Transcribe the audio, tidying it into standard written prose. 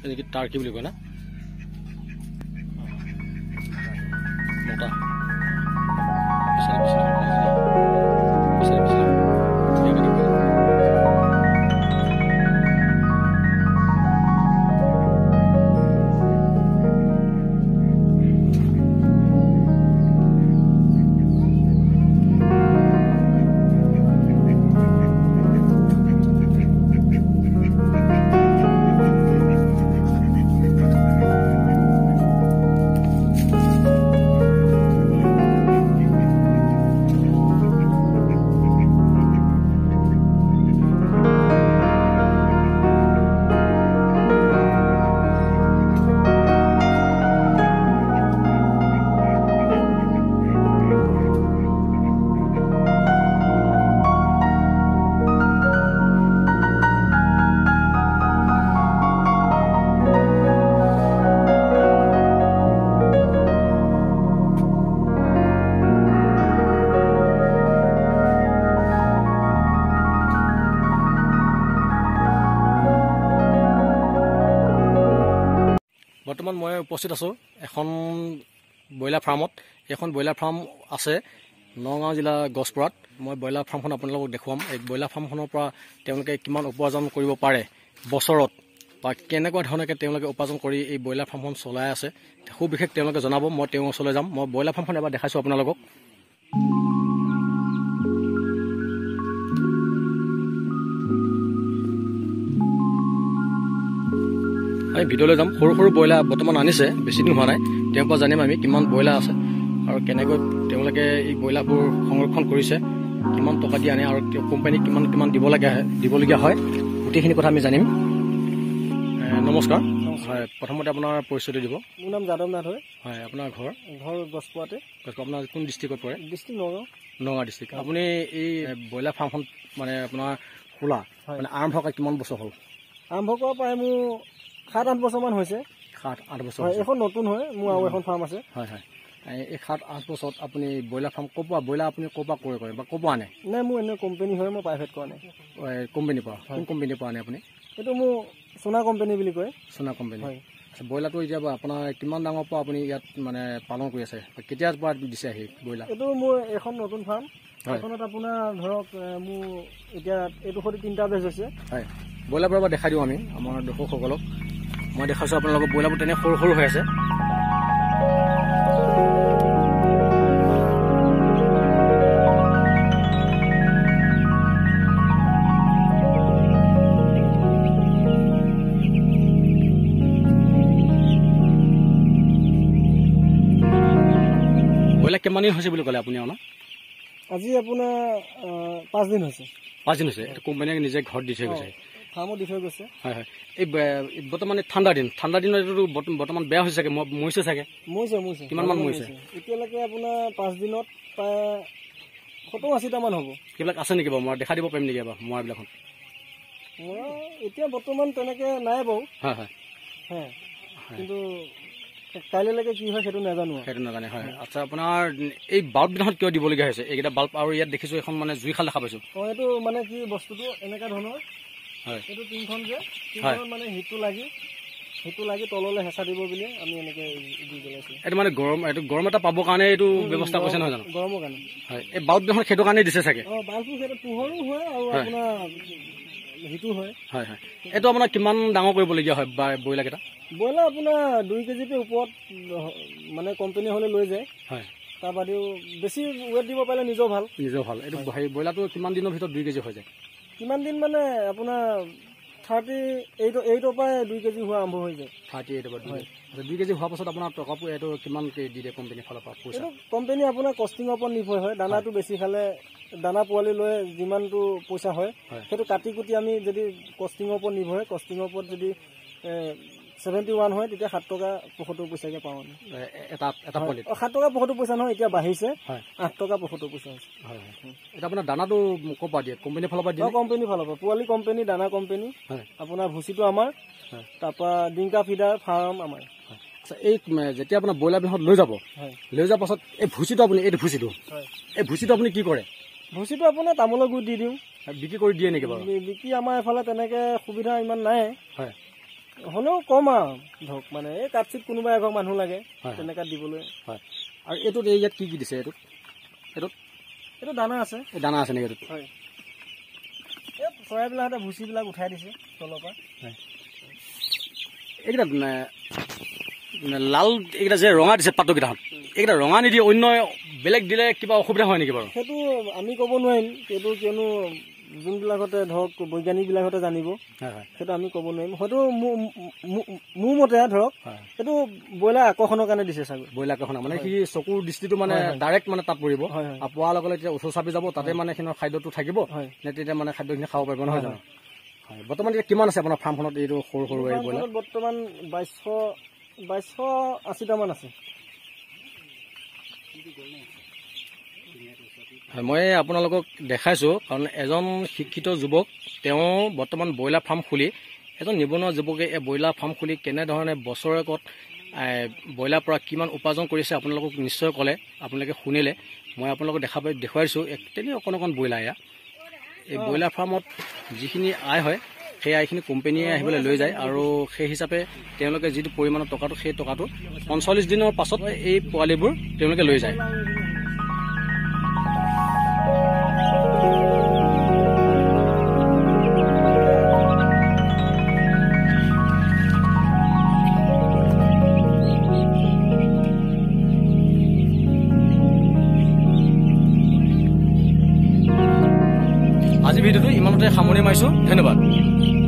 ये टार्की बोली कोई ना मोटा पिछले বর্তমান মই উপস্থিত আছো এখন বয়লা ফার্মত এখন বয়লা ফার্ম আছে নগাঁও জেলা গছপুরাত মই বয়লা ফার্মখন আপোনালোক দেখুৱাম এই বয়লা ফাৰ্মখনৰ পৰা তেওঁলোকে কিমান উপাৰ্জন কৰিব পাৰে বছৰত বা কেনেকুৱা ধৰণে তেওঁলোকে উপাৰ্জন কৰি এই বয়লা ফাৰ্মখন চলাই আছে খুব বিশেষ তেওঁলোকে জনাব মই তেওঁ ওচৰলৈ যাম মই বয়লা ফাৰ্মখন এবাৰ দেখাইছো আপোনালোকক I video them for boiler, bottom on Anise, Bessin Hora, Tempas Anime, Kiman Boilas, or can I go Temlake, Boila Bur, Hong Kong Corisa, Kiman Tokadiane, our company, Kiman Divolaga High, Utihikotam is anime. Namaskar, Potamata Porsche Divo, Munam Zadam, I have not heard, Hor Gosport, Gosport District of Pore, District Noga, Noga District. Abune Boila Pamphon, Manapana Hula, and Arm Hoka Kimon Bosoho. Arm Hoka Pamu. Hard and Bosoman Jose, hard and Bosoman. If not, Mua farmers. A hard and Bosot upon boiler from Copa, boiler up in Copa Corre, but Copane. Nemo and a company home private corner. Company Pane. Sona company will go, Sona company. The boiler to Java upon a Kimandam Papani at Palonquese, but Kitias Bad Bissahi, boiler. A do more a home not on farm. I cannot upon a rock move a to 14 days. Boiler Baba de Hariwami, among the Hoko. My house up and boil up in a whole house. Well, like a money has a look at Apuna. Azapuna Pazinus. Pazinus, company is a hot dish. Farm differ gosse. Yes. This thunder din. Bottom bear hoise sake. Moise sake. Moise. Kiman moise. Iti lagke apuna 5 dinot pa khoto asita man hobo. Kiblak asa niki ba. Moar dekha dibo pem niki ba. Moar bilakon. Moar iti bottoman tenake nae bo. Ha. Ha. Kintu kali lagke ki hoy setu najanu. Setu najane. Ha. Acha apunar ei bulb dinot kyo dibo laga hoise. Ekta bulb aur yat dekhisu ekhon mane zui khal dekha paisu. Oh etu mane ki bostu tu eneka dhonor Yes. This is hitu lagi tolole hesa dibo bile ami enake di gele asu eta mane gorom eta pabo kane etu byabostha koise na jano gorom kane hai e bulb dekhon kheto kane dise sake o bulb kheto puhoru hoy aru apuna hitu hoy hai etu apuna kiman dango koribole hoy boila keta boila apuna 2 kg te upor mane company hole loi jay hai ta badiu beshi weight dibo pale nijo bhal etu boila to kiman dino bhitor 2 kg hoy jay কিমান দিন মানে আপনা 38 পায় 2 KG হুয়া আরম্ভ হই যায় 38 বা 2 কেজি হুয়া পছত আপনা টকাপু এটো কিমান কে দিলে কোম্পানি ফলা পা পয়সা কোম্পানি আপনা কস্টিং অপর নির্ভর হয় দানাটো বেশি খালে দানা পোয়ালি লয় জিমানটো পয়সা হয় সেটো কাটি কুটি আমি যদি কস্টিং অপর নির্ভর হয় কস্টিং অপর যদি 71 হয় তেতিয়া 7 টাকা 75 পয়সা কে পাও এটা এটা পলিট 7 টাকা 75 পয়সা নহয় এতিয়া বাহিছে 8 টাকা 75 পয়সা আছে হয় এটা আপোনা দানাটো কোপা দিয়ে কোম্পানি ফলাবা দিয়ে কোম্পানি ফলাবা পুৱালি কোম্পানি দানা কোম্পানি আপোনা ভুসিটো আমাৰ তাপা ডিংকা ফিডাৰ ফাৰ্ম আমাৰ আচ্ছা এই যেতিয়া আপোনা বয়লা বিহত লৈ যাব পাছত এই ভুসিটো আপুনি এই ভুসিটো আপুনি কি কৰে ভুসিটো আপোনা তামোল গুড় দি দিও বিকি কৰি দিয়ে নেকি বাৰু বিকি আমাৰ এফালে তেনেকে সুবিধা ইমান নাই হয় হলেও কম আৰু ধৰক মানে এই কাটচিত কোনোবা এঘৰ মানুহ লাগে তেনেকৈ দিবলৈ। হয়, আৰু এইটোত এই ইয়াত কি কি দিছে? এইটোত এইটোত এইটো দানা আছে, এই দানা আছে নেকি এইটোত? হয়, এই চৰাইবিলাকতে ভুচিবিলাক উঠাই দিছে তলৰ পৰা। হয়, এইকেইটা লাল এইকেইটা যে ৰঙা দিছে পাতকেইটাত, এইকেইটা ৰঙা নিদিয়ে অন্য বেলেগ দিলে কিবা অসুবিধা হয় নেকি বাৰু? সেইটো আমি ক'ব নোৱাৰিম, সেইটো কিয়নো যোনবিলাকতে ধৰক বৈজ্ঞানিকবিলাকতে জানিব, সেইটো আমি ক'ব নোৱাৰিম। হয়তো মোৰ মতে ধৰক সেইটো ব্ৰইলাৰ আকৰ্ষণৰ কাৰণে দিছে চাগৈ। ব্ৰইলাৰ আকৰ্ষণ মানে কি চকুৰ দৃষ্টিটো মানে ডাইৰেক্ট মানে তাত পৰিব, আৰু পোৱাৰ লগে লগে তেতিয়া ওচৰ চাপি যাব, তাতে মানে সেইখিনি খাদ্যটো থাকিব, তেতিয়া মানে খাদ্যখিনি খাব পাৰিব নহয় জানো? হয়, বৰ্তমান এতিয়া কিমান আছে আপোনাৰ ফাৰ্মখনত এইটো সৰু সৰু ব্ৰইলাৰ? বৰ্তমান 2280টামান আছে। মই আপোনালোকক দেখাইছোঁ, কাৰণ এজন শিক্ষিত যুৱক তেওঁ বৰ্তমান ব্ৰইলাৰ ফাৰ্ম খুলি, এজন নিবনুৱা যুৱকে এই ব্ৰইলাৰ ফাৰ্ম খুলি কেনেধৰণে বছৰেকত ব্ৰইলাৰ পৰা কিমান উপাৰ্জন কৰিছে আপোনালোকক নিশ্চয় ক'লে, আপোনালোকে শুনিলে। মই আপোনালোকক দেখুৱাইছোঁ একচুৱেলি অকণ অকণ ব্ৰইলাৰ। এয়া এই ব্ৰইলাৰ ফাৰ্মত যিখিনি আয় হয় সেই আয়খিনি কোম্পানীয়ে আহিবলৈ লৈ যায়, আৰু সেই হিচাপে তেওঁলোকে যিটো পৰিমাণৰ টকাটো, সেই টকাটো 45 দিনৰ পাছত এই পোৱালিবোৰ তেওঁলোকে লৈ যায়। আজি ভিডিঅ'টো ইমানতে সামৰণি মাৰিছোঁ, ধন্যবাদ।